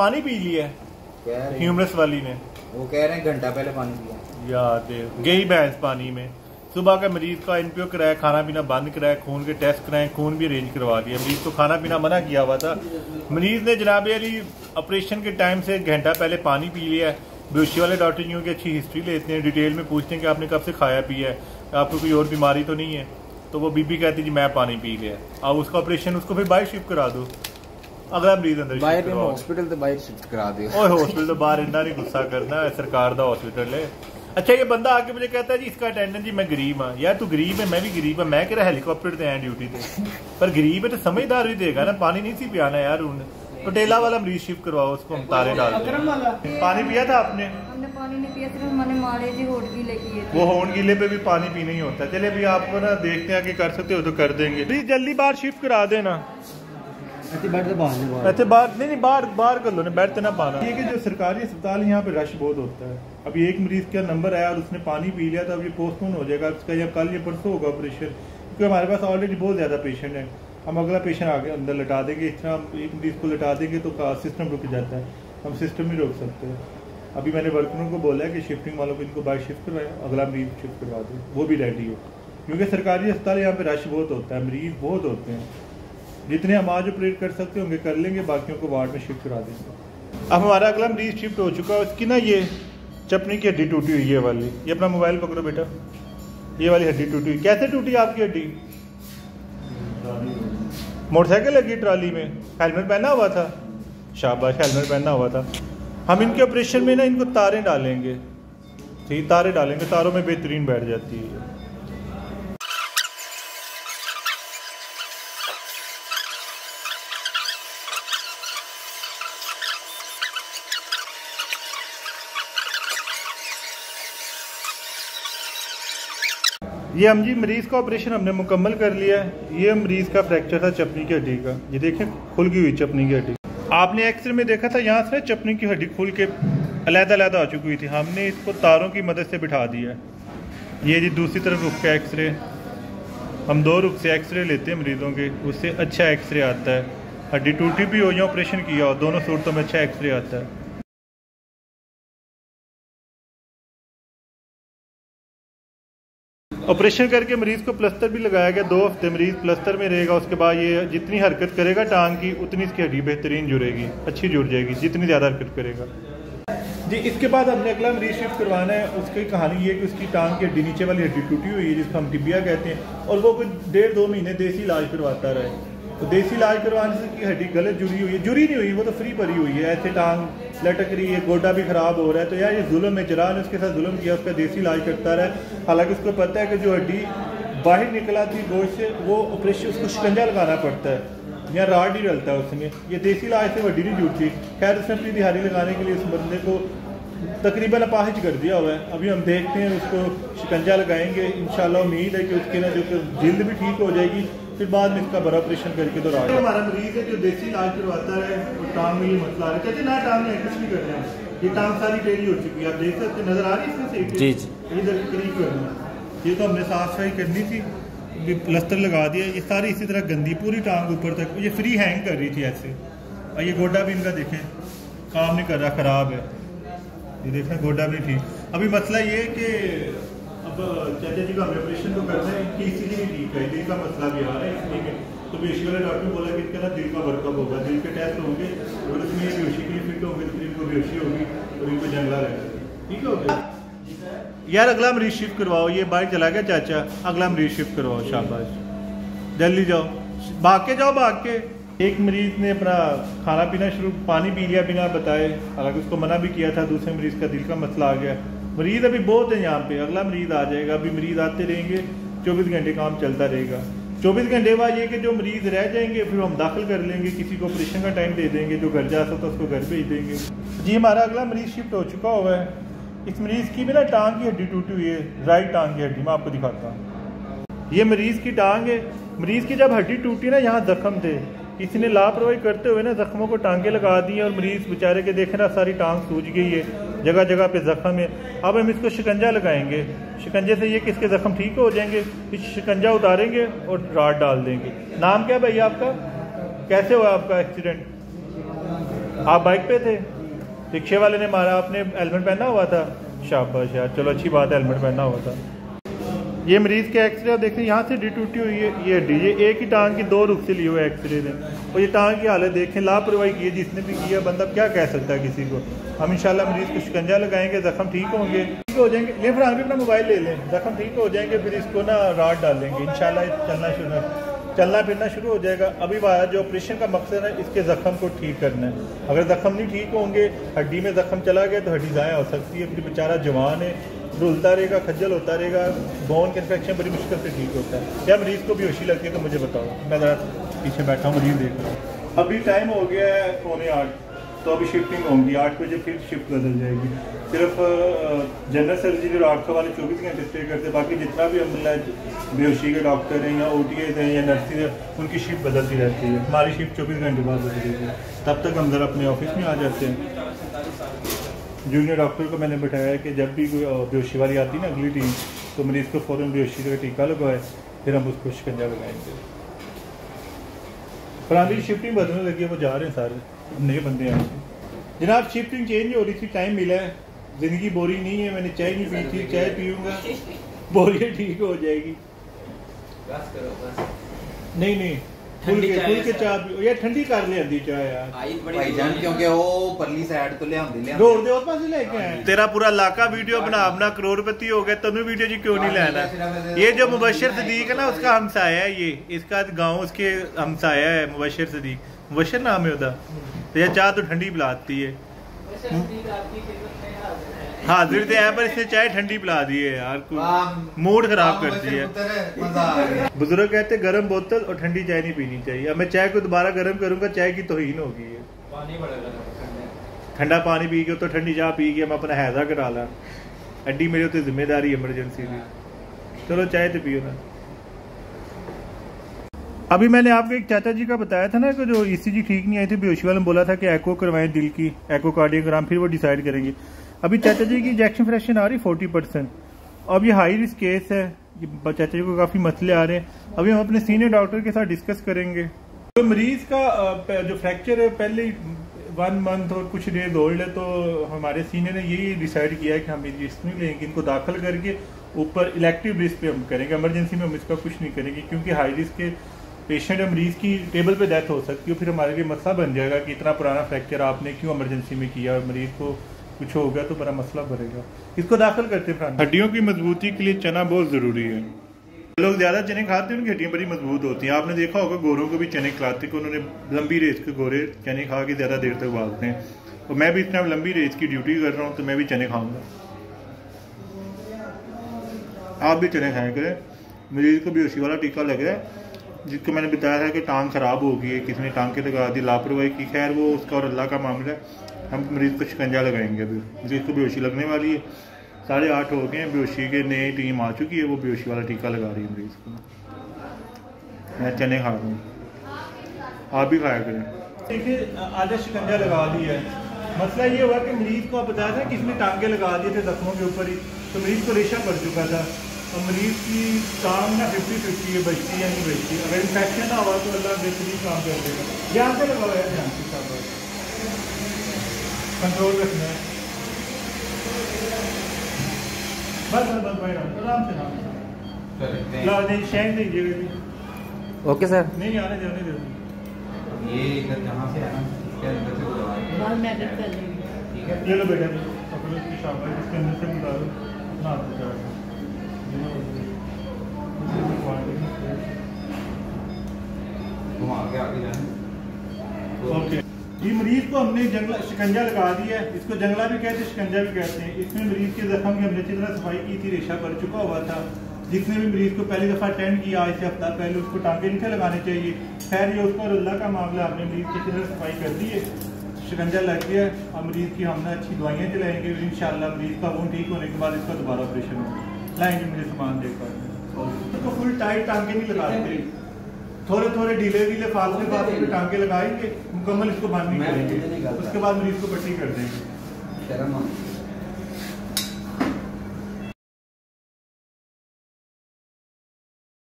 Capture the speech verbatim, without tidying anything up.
पानी पी लिया है ह्यूमरस वाली ने, वो कह रहे हैं घंटा पहले पानी पिया यार, गई भैंस पानी में। सुबह का मरीज का एनपीओ कराया, खाना पीना बंद कराया, खून के टेस्ट कराए, खून भी अरेंज करवा दिया। मरीज को खाना पीना मना किया हुआ था, मरीज ने जनाब अली ऑपरेशन के टाइम से घंटा पहले पानी पी लिया है। बेहोशी वाले डॉक्टर यूँ की अच्छी हिस्ट्री लेते हैं, डिटेल में पूछते हैं कि आपने कब से खाया पिया है, आपको कोई और बीमारी तो नहीं है। तो वो बीबी कहती जी मैं पानी पी लिया। अब उसका ऑपरेशन उसको फिर बाहर शिफ्ट करा दो, अगला मरीज अंदर बाहर हॉस्पिटल तो बाहर शिफ्ट करा दो। और हॉस्पिटल तो बाहर इन्ना नहीं गुस्सा करना, सरकार का हॉस्पिटल है। अच्छा ये बंदा आके मुझे कहता है जी इसका अटेंडेंट जी मैं गरीब हाँ। यार तू गरीब है, मैं भी गरीब है, मैं कह रहा हेलीकॉप्टर से आया ड्यूटी पे, पर गरीब है तो समझदार भी देगा ना, पानी नहीं सी पियाना यार। पटेला वाला मरीज शिफ्ट करवाओ, उसको हम तारे डाल दें। पानी पिया था आपने? हमने पानी नहीं पिया, सिर्फ हमने मारे जी होंठ गीले किए। वो होंठ गीले पे भी पानी पीना ही होता है। चलिए अभी आपको ना देखते हैं कि कर सकते हो तो कर देंगे। प्लीज जल्दी बाहर शिफ्ट करा देना, ऐसे बाहर नहीं नहीं बाहर बाहर कर लो ना, बैठते ना पाना। ये कि जो सरकारी अस्पताल है यहाँ पे रश बहुत होता है। अभी एक मरीज का नंबर आया और उसने पानी पी लिया, तो अब ये पोस्टपोन हो जाएगा उसका, या कल या परसों होगा ऑपरेशन, क्योंकि हमारे पास ऑलरेडी बहुत ज़्यादा पेशेंट है। हम अगला पेशेंट आगे अंदर लटा देंगे, इस तरह एक मरीज को लटा देंगे तो सिस्टम रुक जाता है, हम सिस्टम ही रोक सकते हैं। अभी मैंने वर्करों को बोला है कि शिफ्टिंग वालों को इनको बाहर शिफ्ट करवाया, अगला मरीज शिफ्ट करवा दें, वो भी रेडी हो, क्योंकि सरकारी अस्पताल यहाँ पे रश बहुत होता है, मरीज बहुत होते हैं। जितने हम आज ऑपरेट कर सकते होंगे कर लेंगे, बाकियों को वार्ड में शिफ्ट करा देंगे। अब हमारा अगला मरीज शिफ्ट हो चुका है, उसकी ना ये चपनी की हड्डी टूटी हुई है वाली। ये अपना मोबाइल पकड़ो बेटा, ये वाली हड्डी टूटी हुई। कैसे टूटी आपकी हड्डी? मोटरसाइकिल लगी ट्राली में, हेलमेट पहना हुआ था, शाबाश हेलमेट पहना हुआ था। हम इनके ऑपरेशन में ना इनको तारे डालेंगे, ठीक तारे डालेंगे, तारों में बेहतरीन बैठ जाती है। ये हम जी मरीज़ का ऑपरेशन हमने मुकम्मल कर लिया है। ये मरीज़ का फ्रैक्चर था चपनी की हड्डी का, ये देखें खुल गई हुई चपनी की हड्डी। आपने एक्सरे में देखा था यहाँ से चपनी की हड्डी खुल के अलग अलग आ चुकी हुई थी, हमने इसको तारों की मदद से बिठा दिया। ये जी दूसरी तरफ रुख का एक्सरे, हम दो रुख से एक्सरे लेते हैं मरीज़ों के, उससे अच्छा एक्सरे आता है। हड्डी टूटी भी हो या ऑपरेशन किया हो, दोनों सूरतों में अच्छा एक्सरे आता है। ऑपरेशन करके मरीज़ को प्लस्तर भी लगाया गया, दो हफ्ते मरीज़ प्लस्तर में रहेगा। उसके बाद ये जितनी हरकत करेगा टांग की उतनी इसकी हड्डी बेहतरीन जुड़ेगी, अच्छी जुड़ जाएगी, जितनी ज़्यादा हरकत करेगा जी। इसके बाद हमने अगला मरीज शिफ्ट करवाना है। उसकी कहानी ये है कि उसकी टांग की हड्डी नीचे वाली हड्डी टूटी हुई है, जिसको हम टिबिया कहते हैं, और वो कुछ डेढ़ दो महीने देसी इलाज करवाता रहे। तो देसी इलाज करवाने से हड्डी गलत जुड़ी हुई है, जुड़ी नहीं हुई वो तो फ्री पड़ी हुई है, ऐसे टांग लटक रही है, गोडा भी ख़राब हो रहा है। तो यार ये जुल्म है, जरा ने उसके साथ जुल्म किया, उसका देसी इलाज करता रहा। हालांकि उसको पता है कि जो हड्डी बाहर निकला थी गोश्त से वो ऑपरेशन उसको शिकंजा लगाना पड़ता है या राड ही डलता है उसमें, ये देसी इलाज से हड्डी नहीं जुड़ती। खैर उसने अपनी दिहाड़ी लगाने के लिए उस बंदे को तकरीबन अपाहिज कर दिया हुआ है। अभी हम देखते हैं उसको शिकंजा लगाएंगे, इंशाल्लाह उम्मीद है कि उसके ना जो जल्द भी ठीक हो जाएगी, फिर बाद में इसका बड़ा ऑपरेशन करके तो राड। हमारा मरीज है जो देसी इलाज करवाता है और टांग में ये मसला आ रहा है, कहते ना टांग में एडजस्ट नहीं करना है, ये टांग सारी टेढ़ी हो चुकी है, आप देख सकते नजर आ रही है इसमें से इधर करीब करना। ये तो हमने साफ सफाई करनी थी, ये प्लस्तर लगा दिया, ये सारी इसी तरह गंदी पूरी टांग ऊपर तक, ये फ्री हैंग कर रही थी ऐसे। और ये गोडा भी इनका देखें काम नहीं कर रहा, ख़राब है, ये देखें गोडा भी ठीक। अभी मसला ये है कि अब चाचा जी का ऑपरेशन तो करना है, इनकी इसीलिए ठीक है, दिल का मसला भी आ रहा है इसलिए। तो बेहोशी वाले डॉक्टर ने बोला कि इनका ना दिल का वर्कअप होगा, दिल के टेस्ट होंगे, और उसमें ये बेहोशी के लिए फिट होंगे, तो इनको बेहोशी होगी और इनको जंगला रहेगा, ठीक हो गया यार। अगला मरीज शिफ्ट करवाओ, ये बाइक चला गया चाचा, अगला मरीज शिफ्ट करवाओ, शाबाश जल्दी जाओ, भाग के जाओ, भाग के। एक मरीज ने अपना खाना पीना शुरू पानी पी लिया बिना बताए, हालांकि उसको मना भी किया था, दूसरे मरीज का दिल का मसला आ गया। मरीज़ अभी बहुत है यहाँ पे, अगला मरीज़ आ जाएगा, अभी मरीज़ आते रहेंगे, चौबीस घंटे काम चलता रहेगा। चौबीस घंटे बाद ये कि जो मरीज़ रह जाएंगे फिर हम दाखिल कर लेंगे, किसी को ऑपरेशन का टाइम दे देंगे, जो घर जा सकता है उसको घर भेज देंगे जी। हमारा अगला मरीज़ शिफ्ट हो चुका हुआ है। इस मरीज़ की भी ना टांग की हड्डी टूटी हुई है, राइट टांग की हड्डी, मैं आपको दिखाता हूँ। ये मरीज़ की टांग है, मरीज़ की जब हड्डी टूटी ना यहाँ जख्म थे, इसने लापरवाही करते हुए ना जख्मों को टांगे लगा दी हैं, और मरीज़ बेचारे के देखे ना सारी टांग सूज गई है, जगह जगह पे जख्म है। अब हम इसको शिकंजा लगाएंगे, शिकंजे से ये किसके जख्म ठीक हो जाएंगे, फिर शिकंजा उतारेंगे और राड डाल देंगे। नाम क्या है भैया आपका, कैसे हुआ आपका एक्सीडेंट? आप बाइक पे थे, रिक्शे वाले ने मारा, आपने हेलमेट पहना हुआ था? शाबाश यार, चलो अच्छी बात है हेलमेट पहना हुआ था। ये मरीज़ के एक्सरे आप देख रहे हैं, यहाँ से डी टूटी हुई है, ये डी, ये एक ही टांग की दो रूप से लिए हुए एक्सरे ने, और ये टांग की हालत देखें, लापरवाही की है जिसने भी किया, बंदा क्या कह सकता है किसी को। हम इंशाल्लाह मरीज़ को शिकंजा लगाएंगे, जख्म ठीक होंगे, ठीक हो जाएंगे। ले फिर हम अपना मोबाइल ले लें, जख्म ठीक हो जाएंगे, फिर इसको ना राड डालेंगे, इंशाल्लाह चलना शुरू चलना फिरना शुरू हो जाएगा। अभी बाहर जो ऑपरेशन का मकसद है, इसके ज़ख्म को ठीक करना है। अगर ज़ख्म नहीं ठीक होंगे, हड्डी में ज़ख्म चला गया तो हड्डी ज़ाया हो सकती है, फिर बेचारा जवान है, रुलता रहेगा, खज्जल होता रहेगा। बोन का इन्फेक्शन बड़ी मुश्किल से ठीक होता है। क्या मरीज़ को बेहोशी लगती है तो मुझे बताओ, मैं ज़रा पीछे बैठा हूँ, मरीज़ देख रहा हूँ। अभी टाइम हो गया है पौने आठ, तो अभी शिफ्टिंग होगी, आठ बजे फिर शिफ्ट बदल जाएगी। सिर्फ जनरल सर्जरी और आँखों वाले चौबीस घंटे स्टे करते हैं, बाकी जितना भी अल्हम्दुलिल्लाह बेहोशी के डॉक्टर हैं या ओ टी एज हैं या नर्सिस हैं, उनकी शिफ्ट बदलती रहती है। हमारी शिफ्ट चौबीस घंटे बाद बदलती है, तब तक हम जरा अपने ऑफिस में आ जाते हैं। जूनियर डॉक्टर को मैंने बैठाया है कि जब भी कोई बेहोशी वाली आती है ना अगली टीम, तो मरीज़ को फ़ौरन बेहोशी का टीका लगवाए, फिर हम उसको शिकंजा लगाएंगे। पुरानी शिफ्टिंग बदलने लगी है, वो जा रहे हैं सारे नए बंदे हैं। जनाब शिफ्टिंग चेंज हो रही थी, टाइम मिला है, ज़िंदगी बोरिंग नहीं है। मैंने चाय नहीं पी थी, चाय पीऊँगा बोरियत ठीक हो जाएगी। बस करो बस, नहीं नहीं खुल के खुल के चाय पी यार, ठंडी कर ले आंधी चाय यार भाईजान, क्योंकि वो परली साइड तो ले आंधी ले रोड दे पास लेके आए। तेरा पूरा इलाका वीडियो बना अपना करोड़पति हो गया, तनु वीडियो जी क्यों नहीं लाना। ये जो मुबशर सदीक है ना, उसका हमसाया है ये, इसका गाँव उसके हमसाया है मुबशर सदीक, मुबशर नाम है उदा। तो यह चाय तो ठंडी पिलाती है, हाजिर तो है पर इसने चाय ठंडी पिला दी है यार, मूड खराब करती है। बुजुर्ग कहते गर्म बोतल और ठंडी चाय नहीं पीनी चाहिए। अब मैं चाय को दोबारा गर्म करूंगा, चाय की तौहीन होगी। ठंडा पानी पी के तो ठंडी चाय पी के मैं अपना हैजा करा ला, अड्डी मेरे तो जिम्मेदारी इमरजेंसी की। चलो चाय तो पियो ना। अभी मैंने आपको एक चाचा जी का बताया था ना कि जो ईसीजी ठीक नहीं आई थी, बेहोशी वाले ने बोला था कि एको करवाएं दिल की, एको कार्डियोग्राम, फिर वो डिसाइड करेंगे। अभी चाचा जी की इंजेक्शन फ्रैक्शन आ रही फोर्टी परसेंट। अब ये हाई रिस्क केस है, चाचा जी को काफ़ी मसले आ रहे हैं। अभी हम अपने सीनियर डॉक्टर के साथ डिस्कस करेंगे। तो मरीज़ का जो फ्रैक्चर है पहले वन मंथ और कुछ डेज ओल्ड है, तो हमारे सीनियर ने यही डिसाइड किया है कि हम रिस्क नहीं लेंगे, इनको दाखिल करके ऊपर इलेक्टिव रिस्क पे हम करेंगे। एमरजेंसी में हम इसका कुछ नहीं करेंगे, क्योंकि हाई रिस्क के पेशेंट या मरीज़ की टेबल पे डेथ हो सकती है, फिर हमारे लिए मसला बन जाएगा कि इतना पुराना फ्रैक्चर आपने क्यों इमरजेंसी में किया, और मरीज़ को कुछ होगा तो बड़ा मसला बनेगा। इसको दाखिल करते हैं। हड्डियों की मजबूती के लिए चना बहुत ज़रूरी है। लोग ज़्यादा चने खाते हैं, उनकी हड्डियाँ बड़ी मजबूत होती हैं। आपने देखा होगा गोरों को भी चने खिलाते हैं, उन्होंने लंबी रेस के गोरे चने खा के ज़्यादा देर तक भागते हैं। और मैं भी इतना लंबी रेस की ड्यूटी कर रहा हूँ, तो मैं भी चने खाऊँगा, आप भी चने खाएँ करें। मरीज़ को बेहोशी वाला टीका लग रहा है, जिसको मैंने बताया था कि टांग ख़राब हो गई है, किसी ने टांग के लगा दी, लापरवाही की, खैर वो उसका और अल्लाह का मामला है। हम मरीज़ को शिकंजा लगाएंगे, अभी मरीज़ को बेहोशी लगने वाली है। साढ़े आठ हो गए हैं, बेहोशी के नई टीम आ चुकी है, वो बेहोशी वाला टीका लगा रही है मरीज़ को। मैं चने खा रहा हूँ, आप भी खाया करें। देखिए आधा शिकंजा लगा दिया है, मसला ये हुआ कि मरीज़ को आप बताया था कि इसने टांगे लगा दिए थे जख्मों के ऊपर ही, तो मरीज़ को रेशा पड़ चुका था। और मरीज़ की टांग ना फिफ्टी फिफ्टी है, बचती या नहीं बचती। अगर इन्फेक्शन ना हुआ तो अल्लाह बेहतरीन काम कर देगा। ध्यान से लगाओ यार, ध्यान से लगाओ, कंट्रोल रखना है, बस बस बैठा आराम से। हाँ नहीं शेयर नहीं जगह, ओके सर नहीं आने जाने दे। ये इधर जहाँ से आना ठीक है, ये लो बेटा शाबाश, इसके अंदर से गुजारो ना आप। ओके जी, मरीज को हमने जंगला शिकंजा लगा दिया है, इसको जंगला भी कहते हैं, शिकंजा भी कहते हैं। इसमें मरीज के जख्म की हमने अच्छी तरह सफाई की थी, रेशा भर चुका हुआ था। जिसने भी मरीज को पहली दफ़ा अटेंड किया आज से हफ्ता पहले, उसको टांके नीचे लगाने चाहिए। खैर ये उसका और अल्लाह का मामला, हमने मरीज की अच्छी तरह सफाई कर दी है, शिकंजा लग गया है। और मरीज की हमने अच्छी दवाइयाँ दिलाएंगे, इंशाल्लाह मरीज का वो ठीक होने के बाद इसका दोबारा ऑपरेशन होगा। लाएंगे मेरे सामान देखकर, तो फुल टाइट टांगे नहीं लगाते, थोड़े थोड़े ढीले ढीले फासले फासले टांगे लगाएंगे, मुकम्मल इसको बांध नहीं करेंगे, उसके बाद मरीज को पट्टी कर देंगे।